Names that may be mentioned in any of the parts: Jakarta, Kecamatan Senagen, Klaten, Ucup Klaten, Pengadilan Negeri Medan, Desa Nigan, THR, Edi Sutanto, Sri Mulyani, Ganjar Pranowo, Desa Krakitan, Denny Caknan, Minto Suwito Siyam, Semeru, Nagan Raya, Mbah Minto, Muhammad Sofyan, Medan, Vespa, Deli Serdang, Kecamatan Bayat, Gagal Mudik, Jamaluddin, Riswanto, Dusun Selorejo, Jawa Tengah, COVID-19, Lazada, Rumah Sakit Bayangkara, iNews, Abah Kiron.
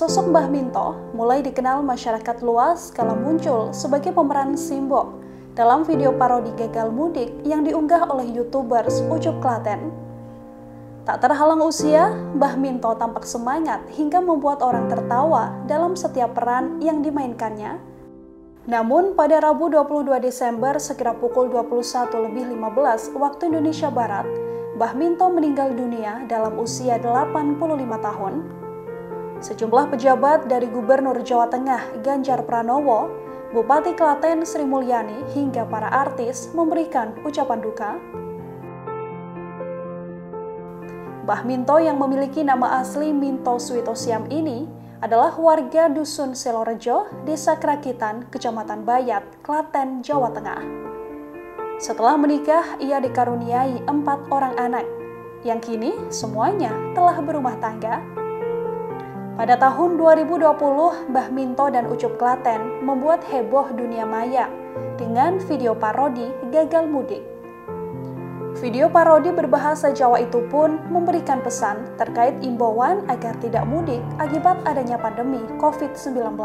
Sosok Mbah Minto mulai dikenal masyarakat luas kala muncul sebagai pemeran simbol dalam video parodi Gagal Mudik yang diunggah oleh YouTubers Ucup Klaten. Tak terhalang usia, Mbah Minto tampak semangat hingga membuat orang tertawa dalam setiap peran yang dimainkannya. Namun, pada Rabu 22 Desember sekira pukul 21.15 waktu Indonesia Barat, Mbah Minto meninggal dunia dalam usia 85 tahun. Sejumlah pejabat dari Gubernur Jawa Tengah Ganjar Pranowo, Bupati Klaten Sri Mulyani hingga para artis memberikan ucapan duka. Mbah Minto yang memiliki nama asli Minto Suwito Siyam ini adalah warga Dusun Selorejo, Desa Krakitan, Kecamatan Bayat, Klaten, Jawa Tengah. Setelah menikah, ia dikaruniai 4 orang anak, yang kini semuanya telah berumah tangga. Pada tahun 2020, Mbah Minto dan Ucup Klaten membuat heboh dunia maya dengan video parodi Gagal Mudik. Video parodi berbahasa Jawa itu pun memberikan pesan terkait imbauan agar tidak mudik akibat adanya pandemi COVID-19.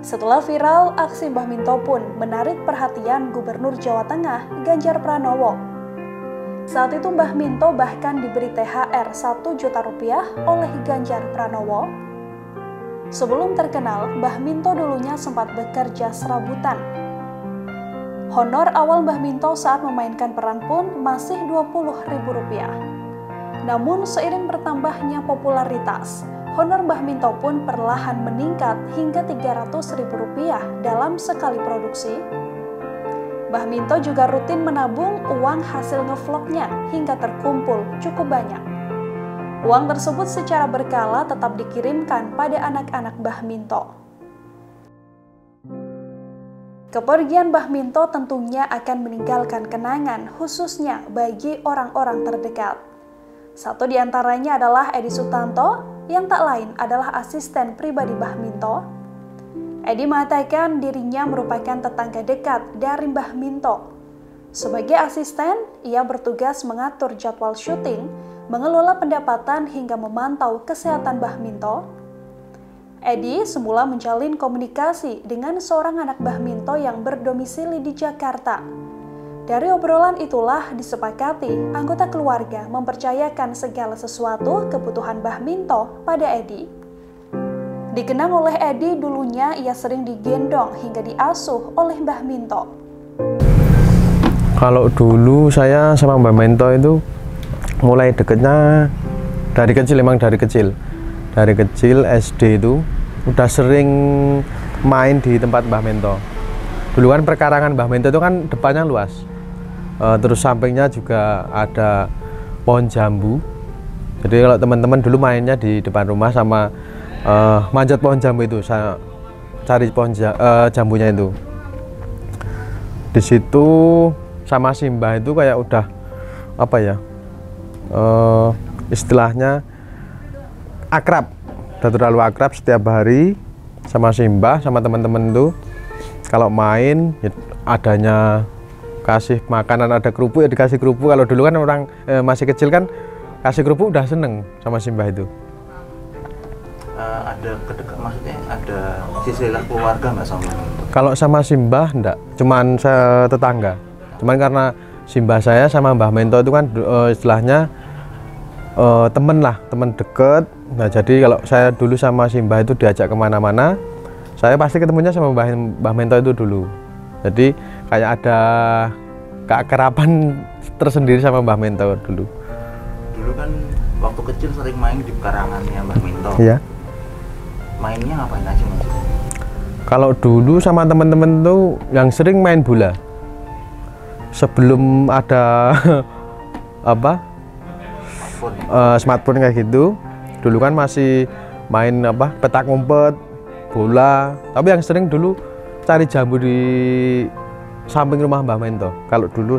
Setelah viral, aksi Mbah Minto pun menarik perhatian Gubernur Jawa Tengah Ganjar Pranowo. Saat itu Mbah Minto bahkan diberi THR 1 juta rupiah oleh Ganjar Pranowo. Sebelum terkenal, Mbah Minto dulunya sempat bekerja serabutan. Honor awal Mbah Minto saat memainkan peran pun masih Rp20.000. Namun seiring bertambahnya popularitas, honor Mbah Minto pun perlahan meningkat hingga Rp300.000 dalam sekali produksi. Mbah Minto juga rutin menabung uang hasil ngevlognya hingga terkumpul cukup banyak. Uang tersebut secara berkala tetap dikirimkan pada anak-anak Mbah Minto. Kepergian Mbah Minto tentunya akan meninggalkan kenangan khususnya bagi orang-orang terdekat. Satu di antaranya adalah Edi Sutanto, yang tak lain adalah asisten pribadi Mbah Minto. Edi mengatakan dirinya merupakan tetangga dekat dari Mbah Minto. Sebagai asisten, ia bertugas mengatur jadwal syuting, mengelola pendapatan hingga memantau kesehatan Mbah Minto. Edi semula menjalin komunikasi dengan seorang anak Mbah Minto yang berdomisili di Jakarta. Dari obrolan itulah disepakati anggota keluarga mempercayakan segala sesuatu kebutuhan Mbah Minto pada Edi. Dikenang oleh Edi, dulunya ia sering digendong hingga diasuh oleh Mbah Minto. Kalau dulu saya sama Mbah Minto itu mulai deketnya dari kecil, emang dari kecil. Dari kecil SD itu udah sering main di tempat Mbah Minto. Dulu kan perkarangan Mbah Minto itu kan depannya luas. Terus sampingnya juga ada pohon jambu. Jadi kalau teman-teman dulu mainnya di depan rumah sama manjat pohon jambu itu, saya cari pohon jambunya itu. Di situ sama Simbah itu kayak udah apa ya, istilahnya akrab, udah terlalu akrab. Setiap hari sama Simbah sama teman-teman tuh kalau main ya adanya kasih makanan, ada kerupuk ya dikasih kerupuk. Kalau dulu kan orang masih kecil kan kasih kerupuk udah seneng sama Simbah itu. Ada kedekat, maksudnya ada sisilah keluarga nggak sama? Kalau sama Simbah enggak, cuman tetangga. Cuman karena Simbah saya sama Mbah Minto itu kan istilahnya temen lah, temen deket. Nah jadi kalau saya dulu sama Simbah itu diajak kemana-mana, saya pasti ketemunya sama Mbah Minto itu dulu. Jadi kayak ada keakraban tersendiri sama Mbah Minto dulu. Dulu kan waktu kecil sering main di pekarangannya Mbah Minto. Iya. Mainnya ngapain aja Mas? Kalau dulu sama temen-temen tuh yang sering main bola. Sebelum ada apa smartphone kayak gitu, dulu kan masih main apa petak umpet, bola. Tapi yang sering dulu cari jambu di samping rumah Mbah Minto. Kalau dulu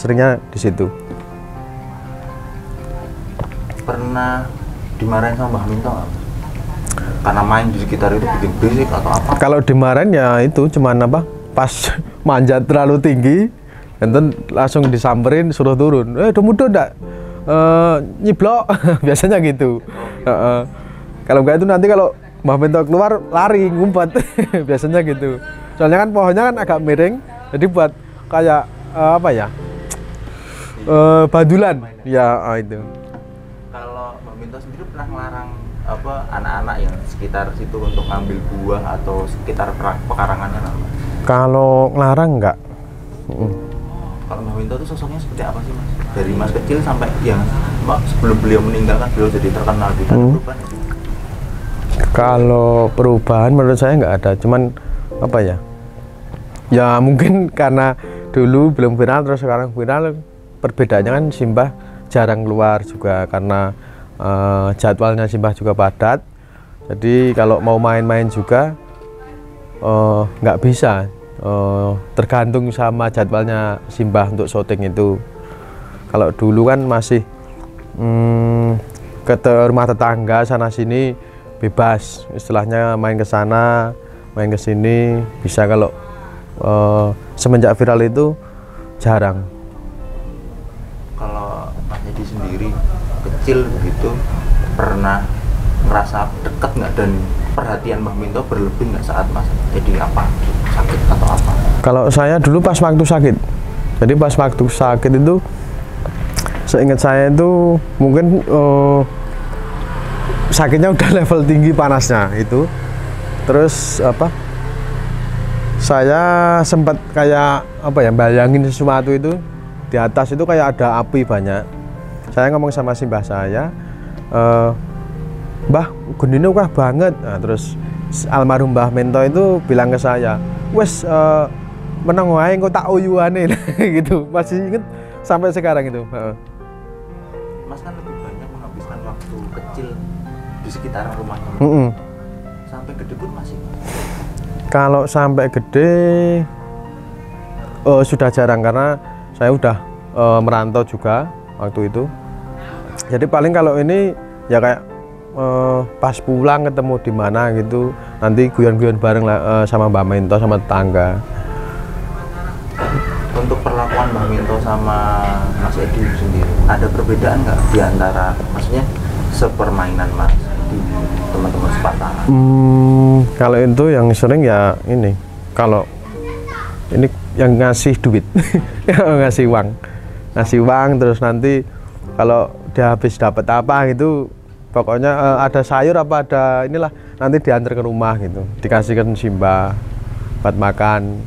seringnya di situ. Pernah dimarahin sama Mbah Minto nggak? Karena main di sekitar itu bikin berisik atau apa? Kalau dimarahin ya itu cuman apa? Pas manjat terlalu tinggi, enten langsung disamperin suruh turun. Udah mudah ndak? Nyiblok biasanya gitu. Kalau enggak itu nanti kalau Mbah Minto keluar lari ngumpet biasanya gitu. Soalnya kan pohonnya kan agak miring, jadi buat kayak apa ya? Badulan. Ya, itu. Kalau Mbah Minto sendiri pernah ngelarang apa anak-anak yang sekitar situ untuk ngambil buah atau sekitar pekarangannya? Kalau ngelarang enggak. Kalau Mbah Minto itu sosoknya seperti apa sih, Mas? Dari Mas kecil sampai yang sebelum beliau meninggal kan beliau jadi terkenal di tanah perubahan. Kalau perubahan menurut saya nggak ada, cuman apa ya? Ya mungkin karena dulu belum viral terus sekarang viral, perbedaannya kan Simbah jarang keluar juga karena jadwalnya Simbah juga padat. Jadi kalau mau main-main juga nggak bisa. Tergantung sama jadwalnya Simbah untuk syuting itu. Kalau dulu kan masih ke rumah tetangga sana sini bebas, istilahnya main ke sana, main ke sini bisa. Kalau semenjak viral itu jarang. Kalau Mas Edi sendiri kecil begitu pernah ngerasa dekat nggak dan perhatian Mbah Minto berlebih nggak saat Mas Edi apa sakit atau apa? Kalau saya dulu pas waktu sakit, jadi pas waktu sakit itu seingat saya itu mungkin sakitnya udah level tinggi panasnya itu. Terus apa, saya sempat kayak apa ya, bayangin sesuatu itu di atas itu kayak ada api banyak. Saya ngomong sama simbah saya, Mbah gendino kah banget. Nah, terus almarhum Mbah Minto itu bilang ke saya, wes menang wae engko tak uyuane gitu. Masih inget sampai sekarang itu. Mas kan lebih banyak menghabiskan waktu kecil di sekitaran rumahnya. Sampai gede pun masih. Kalau sampai gede sudah jarang karena saya udah merantau juga waktu itu. Jadi paling kalau ini ya kayak pas pulang ketemu di mana gitu, nanti guyon-guyon bareng sama Mbak Minto sama tetangga. Untuk perlakuan Mbak Minto sama Mas Edi sendiri, ada perbedaan nggak di antara, maksudnya sepermainan Mas Edi teman-teman sepatangan? Kalau itu yang sering ya ini, kalau ini yang ngasih duit, ngasih uang, terus nanti kalau dia habis dapat apa gitu. Pokoknya ada sayur apa ada inilah nanti diantar ke rumah gitu, dikasihkan Simbah buat makan.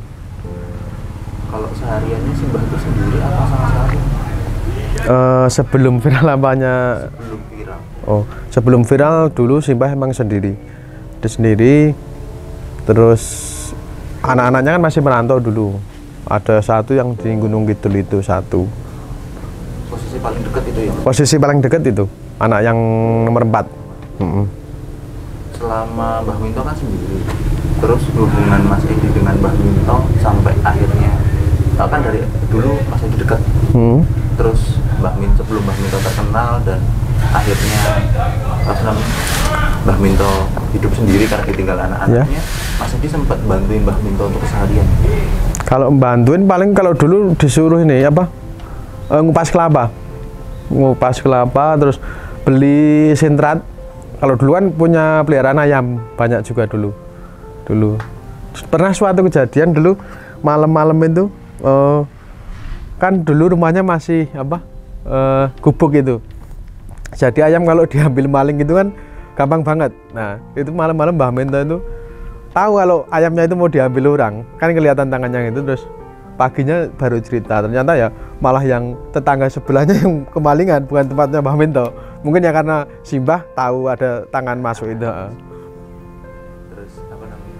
Kalau sehariannya Simbah itu sendiri apa sama sehari? Sebelum viral apanya? Sebelum viral. Oh, sebelum viral dulu Simbah emang sendiri. Dia sendiri. Terus anak-anaknya kan masih merantau dulu. Ada satu yang di Gunung Kidul itu satu. Posisi paling dekat itu ya? Posisi paling dekat itu. Anak yang nomor 4. Selama Mbah Minto kan sendiri, terus hubungan Mas Edi dengan Mbah Minto sampai akhirnya kan dari dulu Mas Edi dekat, terus Mbah Minto sebelum Mbah Minto terkenal dan akhirnya Mbah Minto hidup sendiri karena ditinggal anak-anaknya, Mas Edi sempat bantuin Mbah Minto untuk keseharian. Kalau bantuin paling kalau dulu disuruh ini apa, ngupas kelapa. Terus beli sintrat. Kalau dulu kan punya peliharaan ayam banyak juga dulu. Pernah suatu kejadian dulu malam-malam itu kan dulu rumahnya masih apa gubuk itu. Jadi ayam kalau diambil maling gitu kan gampang banget. Nah itu malam-malam Mbah Minto itu tahu kalau ayamnya itu mau diambil orang kan kelihatan tangannya itu. Terus paginya baru cerita, ternyata ya malah yang tetangga sebelahnya yang kemalingan, bukan tempatnya Mbah Minto. Mungkin ya karena Simbah tahu ada tangan masuk itu. Terus apa namanya,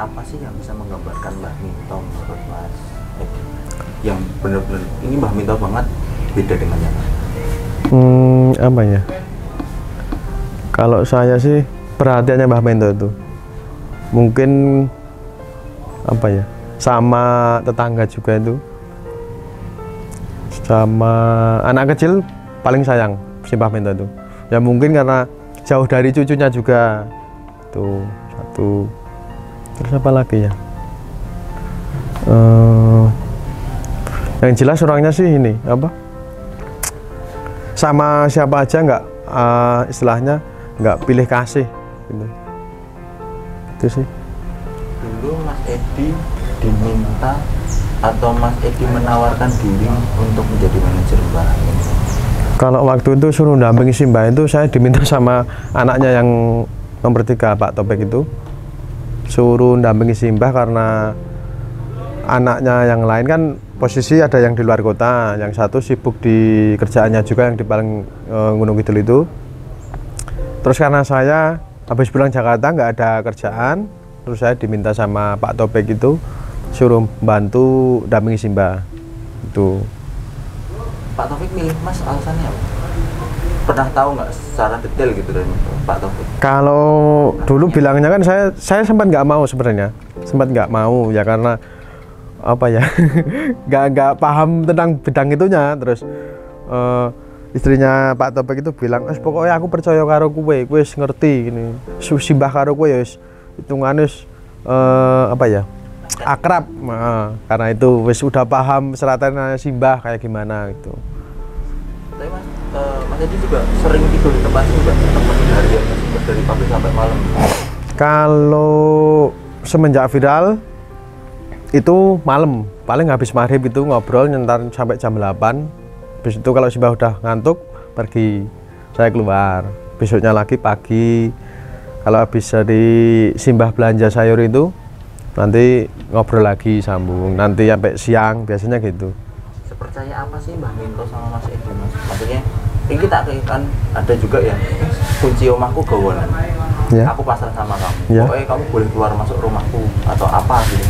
apa sih yang bisa menggambarkan Mbah Minto menurut Mas Edi yang benar-benar ini Mbah Minto banget beda dengan yang lain? Apa ya, kalau saya sih perhatiannya Mbah Minto itu mungkin apa ya, sama tetangga juga itu, sama anak kecil paling sayang Mbah Minto itu. Ya mungkin karena jauh dari cucunya juga tuh satu. Terus apa lagi ya? Yang jelas orangnya sih ini apa? Sama siapa aja nggak istilahnya nggak pilih kasih gitu. Itu sih. Dulu Mas Edi diminta atau Mas Edi menawarkan diri untuk menjadi manajer Mbak Anin? Kalau waktu itu suruh dampingi si Mbak itu saya diminta sama anaknya yang nomor 3 Pak Topik itu, suruh dampingi si Mbah karena anaknya yang lain kan posisi ada yang di luar kota, yang satu sibuk di kerjaannya juga yang di paling Gunung Kidul itu. Terus karena saya habis pulang Jakarta nggak ada kerjaan, terus saya diminta sama Pak Topik itu suruh bantu dampingi Simba itu. Pak Topik milih Mas alasannya apa? Pernah tahu nggak secara detail gitu dari Pak Topik? Kalau dulu bilangnya kan saya sempat nggak mau sebenarnya, ya karena apa ya, nggak paham tentang bidang itunya. Terus istrinya Pak Topik itu bilang, pokoknya aku percaya karo kue, wis ngerti gini, simbah karo kue wis hitungan wis apa ya, akrab. Nah, karena itu wis udah paham seratannya simbah kayak gimana gitu. Tapi Mas Edi juga sering tidur di tempat juga, tempat harian dari pagi sampai malam. Kalau semenjak viral itu malam, paling habis maghrib itu ngobrol nyentar sampai jam 8. Habis itu kalau Simbah udah ngantuk pergi, saya keluar. Besoknya lagi pagi, kalau habis dari Simbah belanja sayur itu nanti ngobrol lagi sambung, nanti sampai siang biasanya gitu. Sepercaya apa sih Mbah Minto sama Mas Edi, Mas? Maksudnya ini tak kan ada juga yang kunci omahku gawanan, ya. Aku pasrah sama kamu, ya. Pokoknya kamu boleh keluar masuk rumahku atau apa gitu.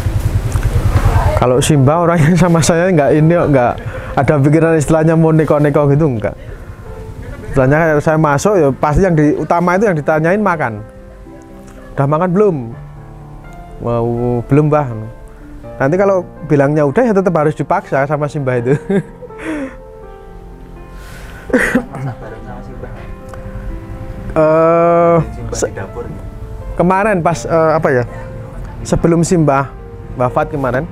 Kalau Simba orangnya sama saya nggak ini, nggak ada pikiran istilahnya mau neko-neko gitu, enggak. Istilahnya saya masuk ya pasti yang utama itu yang ditanyain makan. Udah makan belum? Mau belum Mbah. Nanti kalau bilangnya udah ya tetap harus dipaksa sama Simba itu. Kemarin pas apa ya? Sebelum Simba wafat kemarin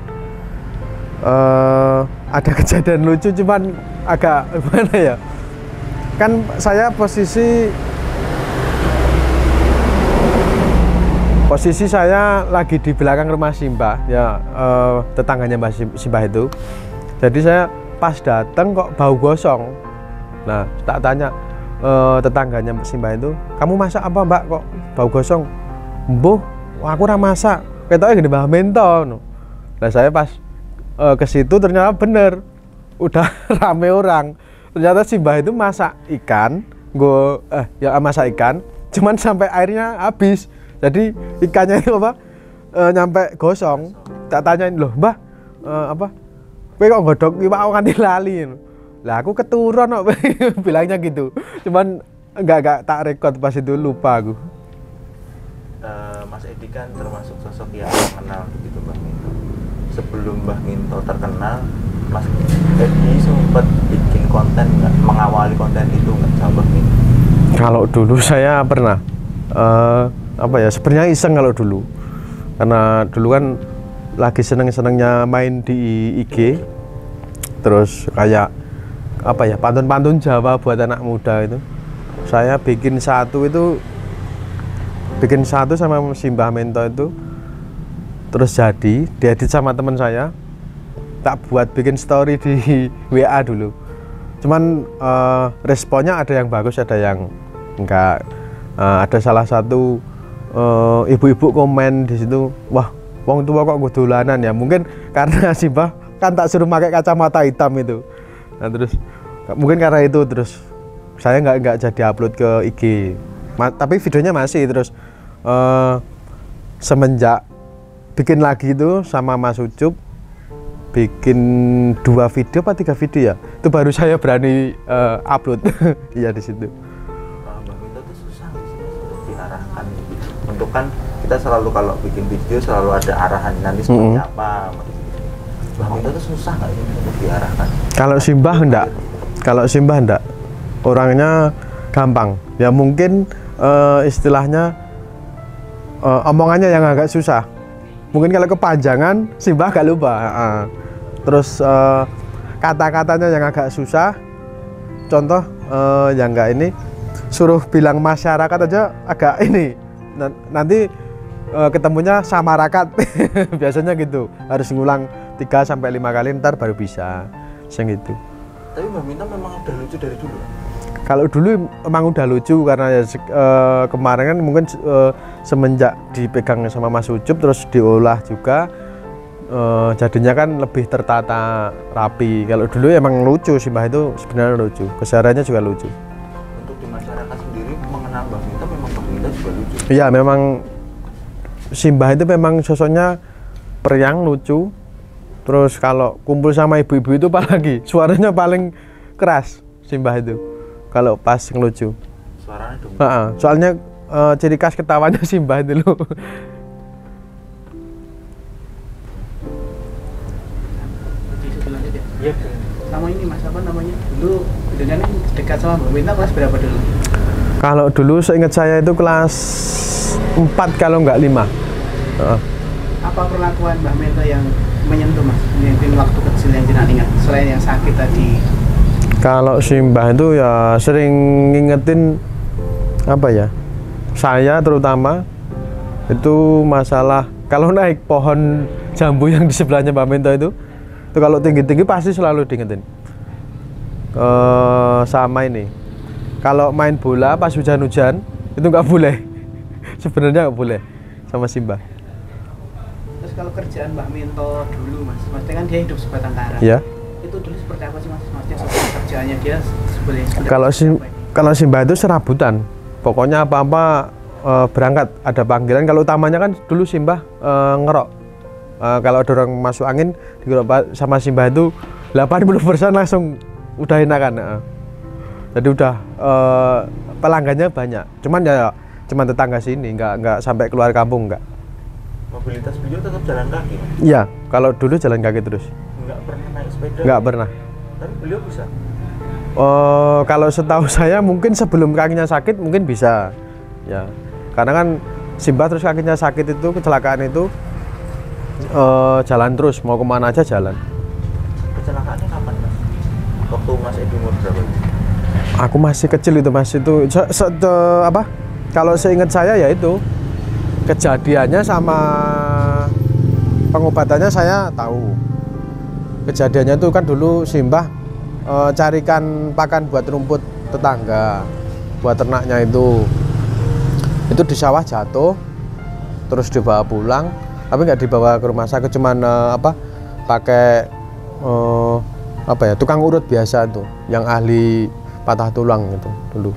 ada kejadian lucu, cuman agak gimana ya, kan saya posisi saya lagi di belakang rumah Simbah ya, tetangganya Mbah Simbah itu. Jadi saya pas dateng kok bau gosong. Nah tak tanya tetangganya Mbah Simbah itu, kamu masak apa Mbak kok bau gosong? Mbuh, aku ra masak, ketoknya gini Mbah Minto. Nah saya pas ke situ ternyata bener udah rame orang, ternyata si Mbah itu masak ikan, masak ikan cuman sampai airnya habis, jadi ikannya itu apa nyampe gosong. Tak tanyain, loh Mbah apa kowe kok godhog iwak nganti lali? Lah aku keturun kok bilangnya gitu, cuman enggak tak rekod pas itu, lupa aku. Mas Edi kan termasuk sosok yang terkenal gitu Mbah Minto. Sebelum Mbah Minto terkenal, Mas Edi sempat bikin konten nggak? Mengawali konten itu nggak sama Mbah Minto? Kalau dulu saya pernah sebenarnya iseng kalau dulu, karena dulu kan lagi seneng-senengnya main di IG, terus kayak apa ya, pantun-pantun Jawa buat anak muda itu. Saya bikin satu itu, bikin satu sama Simbah Minto itu, terus jadi diedit sama teman saya, tak buat bikin story di WA dulu. Cuman responnya ada yang bagus, ada yang enggak. Ada salah satu ibu-ibu komen di situ, wah wong tua kok godolanan ya, mungkin karena Simbah kan tak suruh pakai kacamata hitam itu. Nah terus mungkin karena itu terus saya enggak jadi upload ke IG. Tapi videonya masih. Terus semenjak bikin lagi itu sama Mas Ucup, bikin 2 video apa 3 video ya, itu baru saya berani upload. Iya di situ. Bang Minto itu susah untuk diarahkan. Untuk kan kita selalu kalau bikin video selalu ada arahan nanti seperti apa. Bang Minto itu susah nggak sih untuk diarahkan? Kalau Simbah enggak. Kalau Simbah enggak. Orangnya gampang. Ya mungkin istilahnya omongannya yang agak susah, mungkin kalau kepanjangan Simbah gak lupa. Terus kata-katanya yang agak susah, contoh yang gak ini suruh bilang masyarakat aja agak ini, nanti ketemunya sama rakat. Biasanya gitu, harus ngulang 3-5 kali ntar baru bisa gitu. Tapi Mbak Minto memang udah lucu dari dulu? Kalau dulu emang udah lucu, karena ya kemarin kan mungkin semenjak dipegang sama Mas Ucup terus diolah juga, jadinya kan lebih tertata rapi. Kalau dulu emang lucu sih Mbah, itu sebenarnya lucu, keseharannya juga lucu. Untuk di masyarakat sendiri mengenal Mbah Minto, memang Mbah Minto juga lucu? Iya, memang si Mbah itu memang sosoknya periang, lucu. Terus kalau kumpul sama ibu-ibu itu apalagi suaranya paling keras si Mbah itu, kalau pas ngelucu suaranya dong. Soalnya ciri khas ketawanya si Mbah itu loh. Iya, sama ini Mas, apa namanya, dulu dengan dekat sama Mbak Minto kelas berapa dulu? Kalau dulu seingat saya itu kelas 4 kalau nggak 5. Apa perlakuan Mbak Minto yang menyentuh Mas, mungkin waktu kecil yang tidak ingat selain yang sakit tadi? Kalau si Mbah itu ya sering ngingetin apa ya, saya terutama itu masalah kalau naik pohon jambu yang di sebelahnya Mbak Minto itu, kalau tinggi-tinggi pasti selalu diingetin. Sama ini, kalau main bola pas hujan-hujan itu nggak boleh. Sebenarnya nggak boleh sama si Mbah. Terus kalau kerjaan Mbah Minto dulu Mas, maksudnya kan dia hidup sebatang kara. Iya. Itu dulu seperti apa sih Mas? Maksudnya kerjaannya dia sebenarnya? Kalau si Mbah itu serabutan. Pokoknya apa-apa berangkat ada panggilan. Kalau utamanya kan dulu si Mbah ngerok. Kalau ada orang masuk angin sama si Mbah itu 80% langsung udah enakan. Jadi udah pelanggannya banyak. Cuman ya cuman tetangga sini, nggak sampai keluar kampung, nggak. Mobilitas beliau tetap jalan kaki? Iya, kalau dulu jalan kaki terus. Nggak pernah naik sepeda? Nggak pernah. Tapi beliau bisa? Kalau setahu saya mungkin sebelum kakinya sakit mungkin bisa. Ya, karena kan si Mbah terus kakinya sakit itu, kecelakaan itu, jalan terus, mau kemana aja jalan. Kecelakaannya kapan Mas? Waktu Mas Edi umur berapa? Aku masih kecil itu Mas, itu apa? Kalau seingat saya ya itu kejadiannya sama pengobatannya saya tahu. Kejadiannya itu kan dulu si Mbah carikan pakan buat rumput tetangga, buat ternaknya itu. Itu di sawah jatuh, terus dibawa pulang. Tapi nggak dibawa ke rumah sakit, cuman apa pakai apa ya, tukang urut biasa tuh yang ahli patah tulang gitu dulu.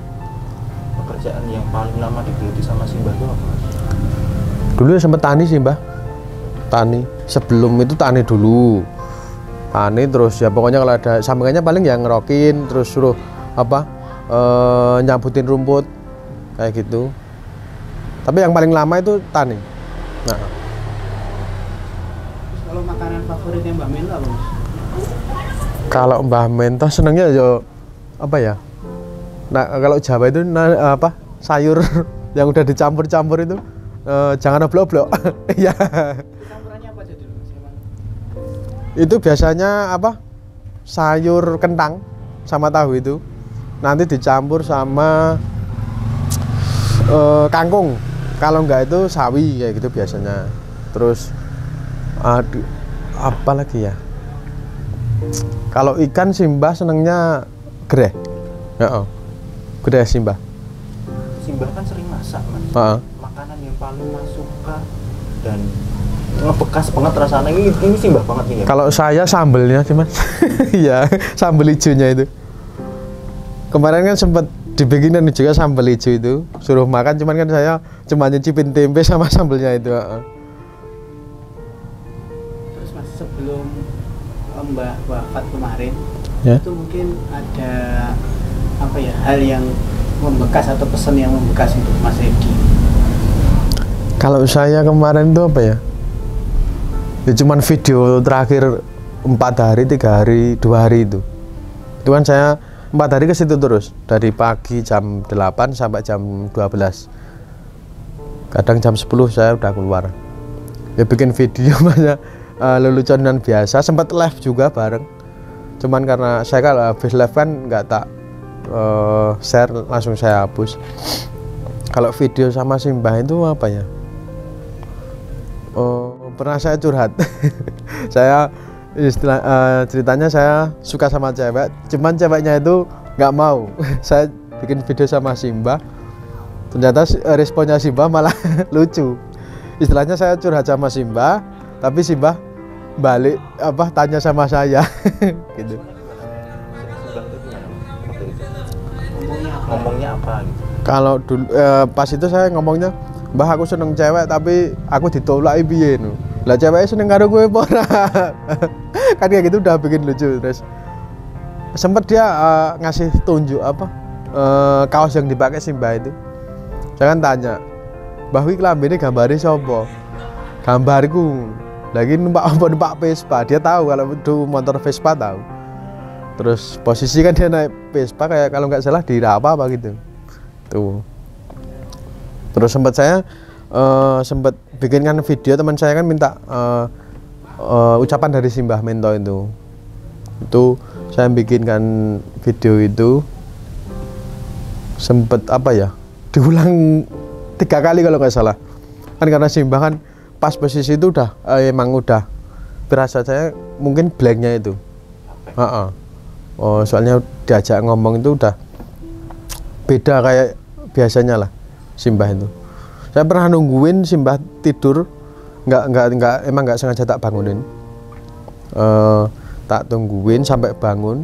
Pekerjaan yang paling lama digeluti sama si Mbah itu apa? Dulu ya sempat tani sih Mbah, tani. Sebelum itu tani dulu, tani terus ya pokoknya kalau ada sampingannya paling yang ngerokin, terus suruh apa nyabutin rumput kayak gitu. Tapi yang paling lama itu tani. Nah, kalau makanan favoritnya Mbak Minto apa? Kalau Mbah Minto senengnya ya apa ya? Nah, kalau Jawa itu apa? Sayur yang udah dicampur-campur itu, jangan oblok-oblok. Iya. Campurannya apa aja dulu? Itu biasanya apa? Sayur kentang sama tahu itu. Nanti dicampur sama kangkung. Kalau enggak itu sawi kayak gitu biasanya. Terus aduh, apa lagi ya? Kalau ikan Simbah senengnya gereh. Heeh. Gereh Simbah. Simbah kan sering masak Mas. Makanan yang paling Mas suka dan ngebekas banget rasanya ini Simbah banget ini. Kalau saya sambelnya sih Mas. Iya, sambel hijaunya itu. Kemarin kan sempat dibikinin juga sambel hijau itu, suruh makan cuman kan saya cuma nyicipin tempe sama sambelnya itu, Sebelum Mbah wafat kemarin, ya? Itu mungkin ada apa ya, hal yang membekas atau pesan yang membekas untuk Mas Edi? Kalau saya kemarin itu apa ya? Ya cuman video terakhir 4 hari, 3 hari, 2 hari itu. Itu kan saya 4 hari ke situ terus, dari pagi jam 8 sampai jam 12. Kadang jam 10 saya udah keluar. Ya bikin video banyak. Leluconan biasa, sempat live juga bareng. Cuman karena saya kalau habis live kan nggak tak share langsung saya hapus. Kalau video sama Simbah itu apa ya? Pernah saya curhat. Saya ceritanya saya suka sama cewek, cuman ceweknya itu nggak mau. Saya bikin video sama Simbah, ternyata responnya Simbah malah lucu. Istilahnya saya curhat sama Simbah, tapi Simbah balik apa tanya sama saya gitu. Ngomongnya apa gitu? Kalau dulu pas itu saya ngomongnya, "Mbah, aku seneng cewek tapi aku ditolak piye no. Lah ceweknya seneng karo gue apa ora?" Kan kayak gitu udah bikin lucu. Terus sempet dia ngasih tunjuk apa kaos yang dipakai Simbah itu. Saya kan tanya, "Mbah, iki klambene gambare sapa?" "Gambarku." Lagi numpak Vespa. Dia tahu kalau itu motor Vespa tahu. Terus posisi kan dia naik Vespa kayak kalau nggak salah di apa gitu. Tuh. Terus sempat saya sempat bikinkan video, teman saya kan minta ucapan dari Simbah Minto itu. Itu saya bikinkan video itu. Sempat apa ya? Diulang 3 kali kalau nggak salah. Kan karena Simbah kan pas posisi itu udah emang udah berasa saya mungkin blanknya itu. Oh, soalnya diajak ngomong itu udah beda kayak biasanya lah Simbah itu. Saya pernah nungguin Simbah tidur, emang nggak sengaja tak bangunin, tak tungguin sampai bangun.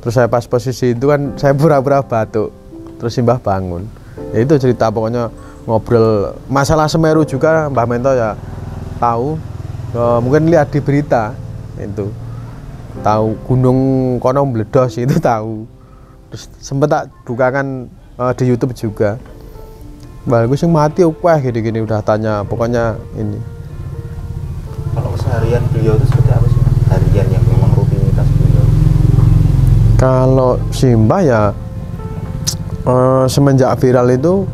Terus saya pas posisi itu kan saya pura-pura batuk, terus Simbah bangun. Ya itu cerita pokoknya. Ngobrol masalah Semeru juga Mbah Minto ya tahu, mungkin lihat di berita itu tahu gunung kono meledos itu tahu. Terus sempet tak dukakan di YouTube juga, "Mbah, aku sing mati opo gini-gini," udah tanya pokoknya ini. Kalau keseharian beliau itu seperti apa sih? Harian yang memang rutinitas beliau. Kalau Simbah ya semenjak viral itu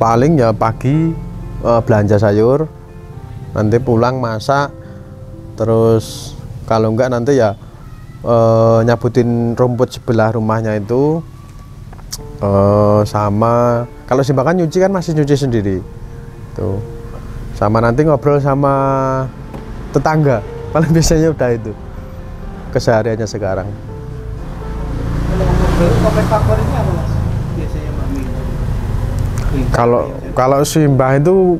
paling ya pagi belanja sayur, nanti pulang masak, terus kalau enggak nanti ya nyabutin rumput sebelah rumahnya itu, sama kalau Simbah kan nyuci kan masih nyuci sendiri tuh, sama nanti ngobrol sama tetangga. Paling biasanya udah itu kesehariannya sekarang. Kalau Simbah itu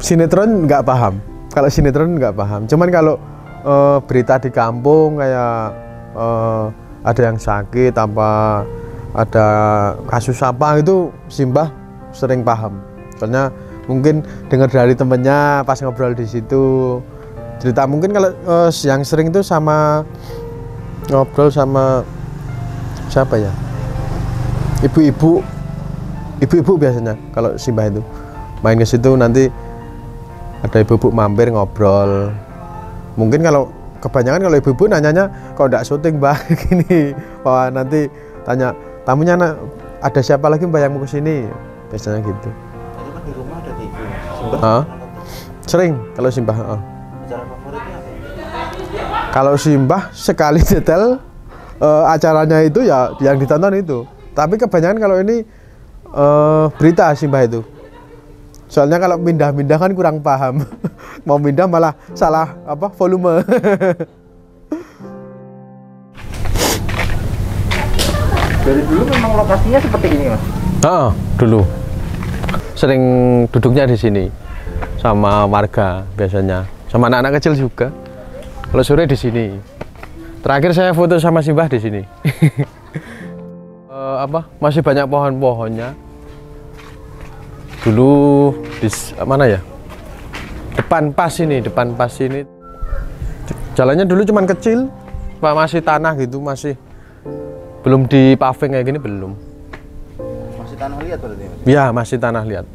sinetron nggak paham. Kalau sinetron nggak paham. Cuman kalau berita di kampung kayak ada yang sakit, apa ada kasus apa itu Simbah sering paham. Soalnya mungkin dengar dari temennya pas ngobrol di situ cerita. Mungkin kalau yang sering itu sama ngobrol sama siapa ya? Ibu-ibu biasanya kalau Simbah itu main ke situ, nanti ada ibu-ibu mampir ngobrol. Mungkin kalau kebanyakan kalau ibu-ibu nanyanya, "Kok ndak syuting, Mbah?" Gini. Wah, nanti tanya tamunya, "Ada siapa lagi Mbah yang mau kesini?" Biasanya gitu. Tadi kan di rumah ada TV Simbah. Sering kalau Simbah. Acara favoritnya apa? Kalau Simbah sekali detail acaranya itu ya yang ditonton itu. Tapi kebanyakan kalau ini berita Simbah itu. Soalnya kalau pindah-pindah kan kurang paham. Mau pindah malah salah apa volume. Dari dulu memang lokasinya seperti ini, Mas? Dulu sering duduknya di sini sama warga biasanya, sama anak-anak kecil juga. Kalau sore di sini. Terakhir saya foto sama Simbah di sini. Masih banyak pohon-pohonnya. Dulu di mana ya? Depan pas ini. Jalannya dulu cuman kecil, masih tanah gitu, masih belum di paving kayak gini belum. Masih tanah liat berarti? Iya, masih tanah liat.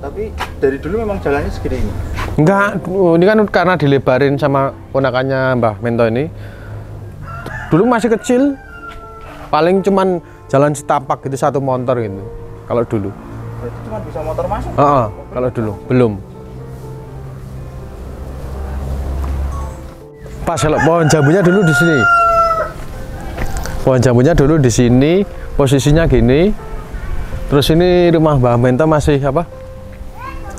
Tapi dari dulu memang jalannya segede ini? Enggak, ini kan karena dilebarin sama ponakannya Mbah Minto ini. Dulu masih kecil, paling cuman jalan setapak gitu, satu motor gitu kalau dulu. Berarti cuma bisa motor masuk? Kalau dulu belum. Pas kalau pohon jambunya dulu di sini. Pohon jambunya dulu di sini, posisinya gini. Terus ini rumah Mbah Minto masih apa?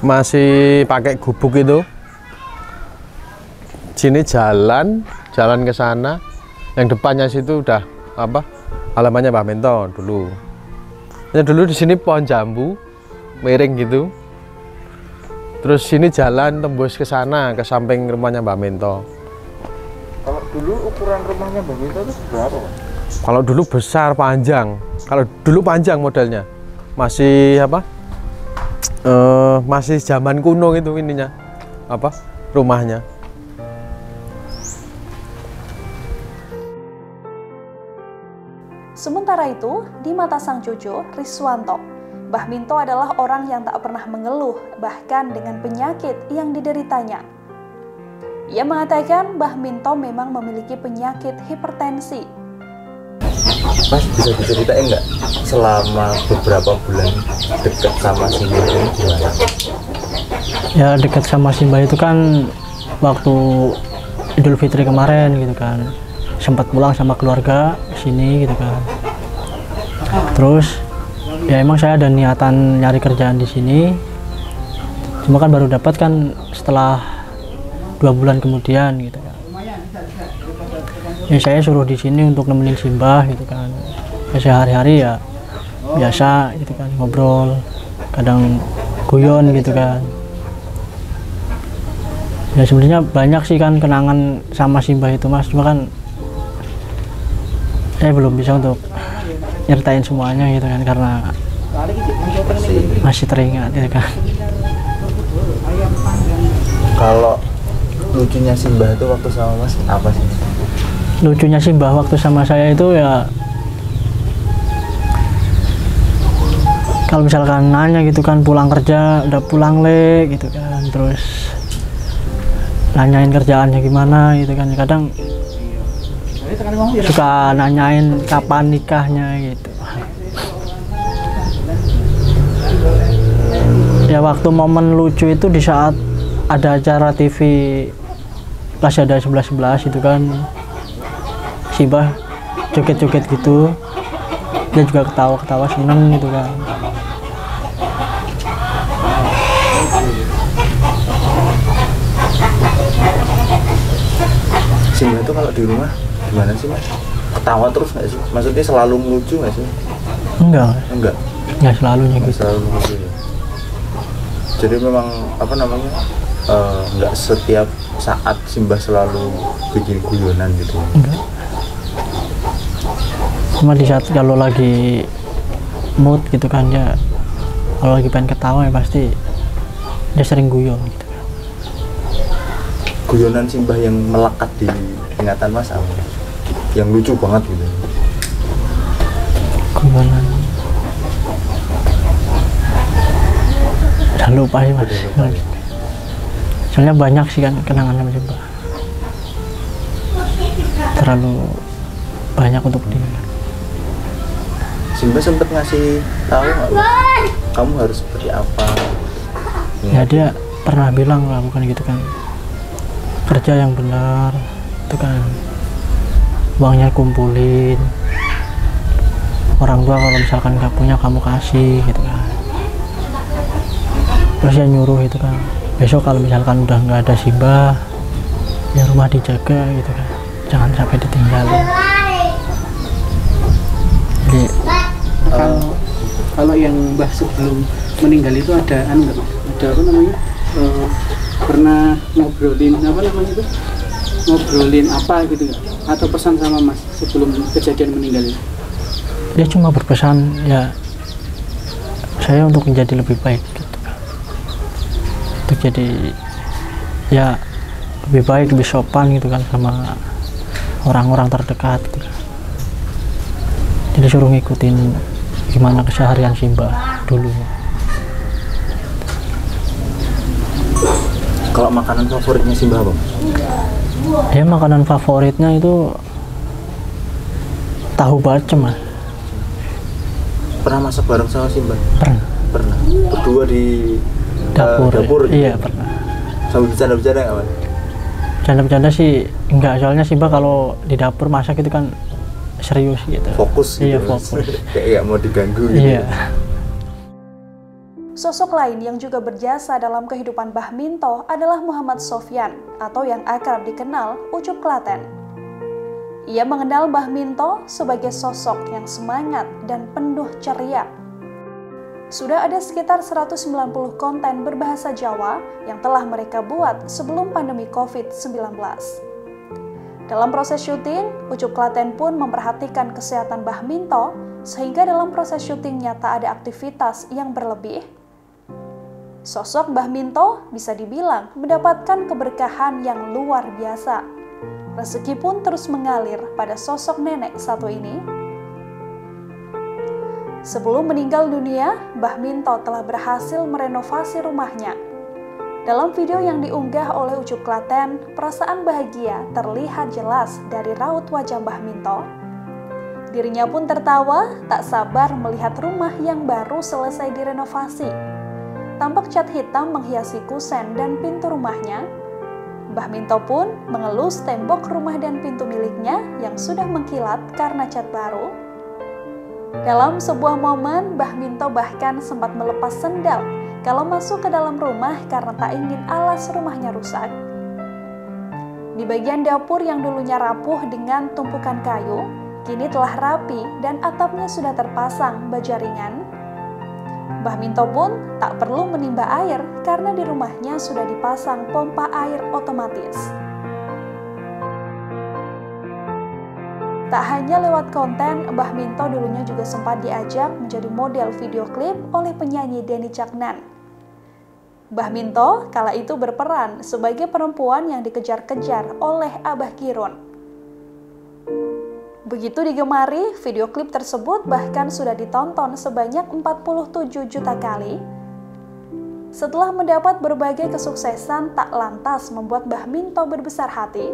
Masih pakai gubuk itu. Sini jalan ke sana. Yang depannya situ udah apa? Halamannya Mbah Minto dulu. Ya dulu di sini pohon jambu miring gitu. Terus sini jalan tembus ke sana ke samping rumahnya Mbah Minto. Kalau dulu ukuran rumahnya Mbah Minto itu berapa? Kalau dulu besar panjang. Kalau dulu panjang modelnya. Masih apa? Masih zaman kuno itu ininya. Apa? Rumahnya. Sementara itu, di mata sang cucu, Riswanto, Mbah Minto adalah orang yang tak pernah mengeluh bahkan dengan penyakit yang dideritanya. Ia mengatakan Mbah Minto memang memiliki penyakit hipertensi. Mas bisa diceritain enggak selama beberapa bulan dekat sama si Mbah ini gimana? Ya dekat sama si Mbah itu kan waktu Idul Fitri kemarin gitu kan, sempat pulang sama keluarga sini gitu kan. Terus ya emang saya ada niatan nyari kerjaan di sini, cuma kan baru dapat kan setelah 2 bulan kemudian gitu kan. Ya saya suruh di sini untuk nemenin Simbah gitu kan. Ya sehari-hari ya biasa gitu kan, ngobrol, kadang guyon gitu kan. Ya sebenarnya banyak sih kan kenangan sama Simbah itu Mas, cuma kan saya belum bisa untuk nyertain semuanya gitu kan karena masih teringat gitu kan. Kalau lucunya Simbah itu waktu sama Mas apa sih? Lucunya Simbah waktu sama saya itu ya kalau misalkan nanya gitu kan, pulang kerja udah pulang Le gitu kan, terus nanyain kerjaannya gimana gitu kan, kadang suka nanyain kapan nikahnya gitu. Ya waktu momen lucu itu di saat ada acara TV Lazada 11.11 itu kan, Simbah joget-joget gitu, dia juga ketawa-ketawa seneng gitu kan. Simbah itu kalau di rumah gimana sih Mas? Ketawa terus nggak sih? Maksudnya selalu lucu nggak sih? Enggak. Nggak selalu gitu. Selalu lucu ya. Jadi memang apa namanya? Nggak setiap saat Simbah selalu bikin guyonan gitu. Enggak. Cuma di saat kalau lagi mood gitu kan ya, kalau lagi pengen ketawa ya pasti dia sering guyon gitu. Guyonan Simbah yang melekat di ingatan Mas apa? Yang lucu banget gitu. Guyonan. Udah lupa sih Mas. Soalnya banyak sih kan kenangan sama Simbah. Terlalu banyak untuk dia. Simbah sempat ngasih tahu kamu harus seperti apa? Ya dia pernah bilang lah bukan gitu kan, kerja yang benar itu kan, uangnya kumpulin, orang tua kalau misalkan nggak punya kamu kasih gitu kan. Terus dia nyuruh itu kan, besok kalau misalkan udah nggak ada Simbah ya rumah dijaga gitu kan, jangan sampai ditinggalin. Jadi kalau yang Mbah sebelum meninggal itu ada apa namanya, pernah ngobrolin apa gitu atau pesan sama Mas sebelum kejadian meninggal itu? Dia cuma berpesan ya saya untuk menjadi lebih baik gitu, untuk jadi ya lebih baik, lebih sopan gitu kan sama orang-orang terdekat gitu. Jadi suruh ngikutin gimana keseharian Simbah dulu. Kalau makanan favoritnya Simbah apa? Ya makanan favoritnya itu tahu bacem Mas. Pernah masak bareng sama Simbah? Pernah. Berdua di dapur iya gitu? Pernah. Sambil bercanda-bercanda nggak Mas? Bercanda-bercanda sih enggak, soalnya Simbah kalau di dapur masak itu kan serius gitu. Fokus gitu. Iya, fokus. Kayak nggak mau diganggu gitu. Iya. Sosok lain yang juga berjasa dalam kehidupan Bah Minto adalah Muhammad Sofyan atau yang akrab dikenal Ucup Klaten. Ia mengenal Bah Minto sebagai sosok yang semangat dan penuh ceria. Sudah ada sekitar 190 konten berbahasa Jawa yang telah mereka buat sebelum pandemi COVID-19. Dalam proses syuting, Ucup Klaten pun memperhatikan kesehatan Bah Minto sehingga dalam proses syutingnya tak ada aktivitas yang berlebih. Sosok Bah Minto bisa dibilang mendapatkan keberkahan yang luar biasa. Rezeki pun terus mengalir pada sosok nenek satu ini. Sebelum meninggal dunia, Bah Minto telah berhasil merenovasi rumahnya. Dalam video yang diunggah oleh Ucup Klaten, perasaan bahagia terlihat jelas dari raut wajah Bah Minto. Dirinya pun tertawa, tak sabar melihat rumah yang baru selesai direnovasi. Tampak cat hitam menghiasi kusen dan pintu rumahnya. Bah Minto pun mengelus tembok rumah dan pintu miliknya yang sudah mengkilat karena cat baru. Dalam sebuah momen, Bah Minto bahkan sempat melepas sendal kalau masuk ke dalam rumah karena tak ingin alas rumahnya rusak. Di bagian dapur yang dulunya rapuh dengan tumpukan kayu, kini telah rapi dan atapnya sudah terpasang baja ringan. Bah Minto pun tak perlu menimba air karena di rumahnya sudah dipasang pompa air otomatis. Tak hanya lewat konten, Bah Minto dulunya juga sempat diajak menjadi model video klip oleh penyanyi Denny Caknan. Bah Minto kala itu berperan sebagai perempuan yang dikejar-kejar oleh Abah Kiron. Begitu digemari, video klip tersebut bahkan sudah ditonton sebanyak 47 juta kali. Setelah mendapat berbagai kesuksesan, tak lantas membuat Bah Minto berbesar hati.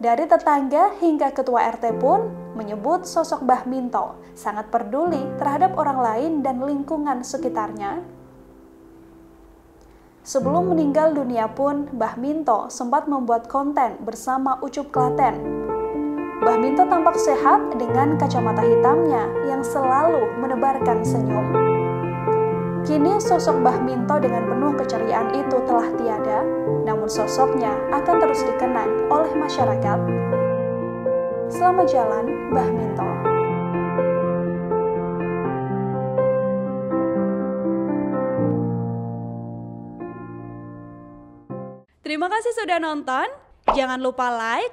Dari tetangga hingga ketua RT pun menyebut sosok Bah Minto sangat peduli terhadap orang lain dan lingkungan sekitarnya. Sebelum meninggal dunia pun, Bah Minto sempat membuat konten bersama Ucup Klaten. Bah Minto tampak sehat dengan kacamata hitamnya yang selalu menebarkan senyum. Kini sosok Bah Minto dengan penuh keceriaan itu telah tiada, namun sosoknya akan terus dikenang oleh masyarakat. Selamat jalan, Bah Minto. Terima kasih sudah nonton. Jangan lupa like,